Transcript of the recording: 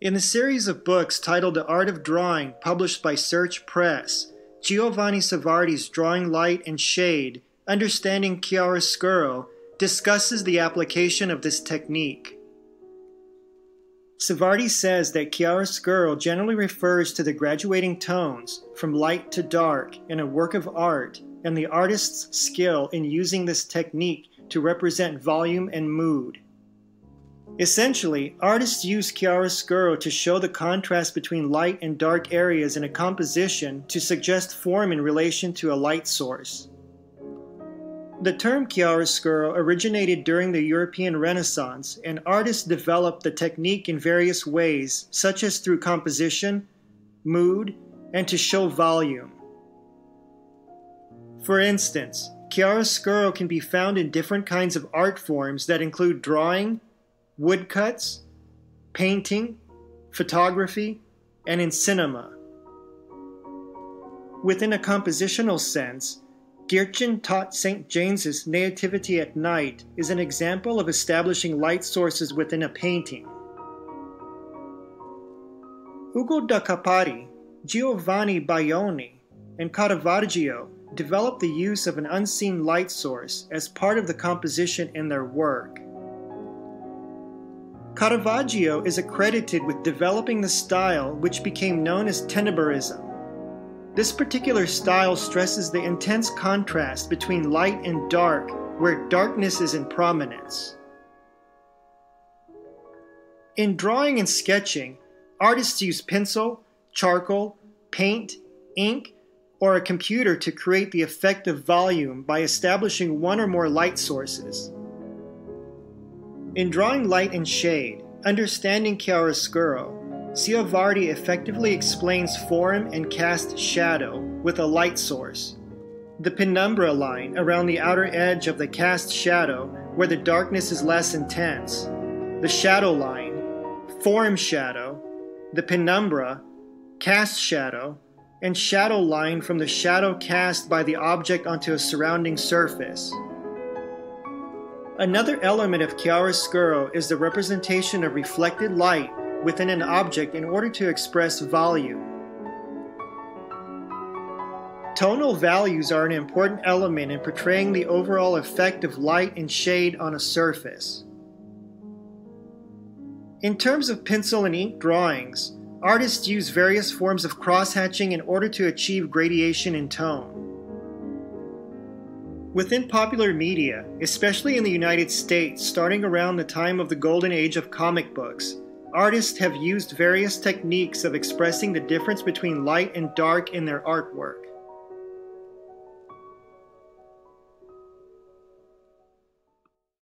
In a series of books titled The Art of Drawing, published by Search Press, Giovanni Civardi's Drawing Light and Shade, Understanding Chiaroscuro, discusses the application of this technique. Civardi says that chiaroscuro generally refers to the graduating tones from light to dark in a work of art and the artist's skill in using this technique to represent volume and mood. Essentially, artists use chiaroscuro to show the contrast between light and dark areas in a composition to suggest form in relation to a light source. The term chiaroscuro originated during the European Renaissance, and artists developed the technique in various ways, such as through composition, mood, and to show volume. For instance, chiaroscuro can be found in different kinds of art forms that include drawing, woodcuts, painting, photography, and in cinema. Within a compositional sense, Gierchen taught St. James's Nativity at Night is an example of establishing light sources within a painting. Ugo da Carpi, Giovanni Bayoni, and Caravaggio developed the use of an unseen light source as part of the composition in their work. Caravaggio is accredited with developing the style which became known as tenebrism. This particular style stresses the intense contrast between light and dark, where darkness is in prominence. In drawing and sketching, artists use pencil, charcoal, paint, ink, or a computer to create the effect of volume by establishing one or more light sources. In Drawing Light and Shade, Understanding Chiaroscuro, Civardi effectively explains form and cast shadow with a light source. The penumbra line around the outer edge of the cast shadow where the darkness is less intense, the shadow line, form shadow, the penumbra, cast shadow, and shadow line from the shadow cast by the object onto a surrounding surface. Another element of chiaroscuro is the representation of reflected light within an object in order to express volume. Tonal values are an important element in portraying the overall effect of light and shade on a surface. In terms of pencil and ink drawings, artists use various forms of crosshatching in order to achieve gradation in tone. Within popular media, especially in the United States starting around the time of the golden age of comic books, artists have used various techniques of expressing the difference between light and dark in their artwork.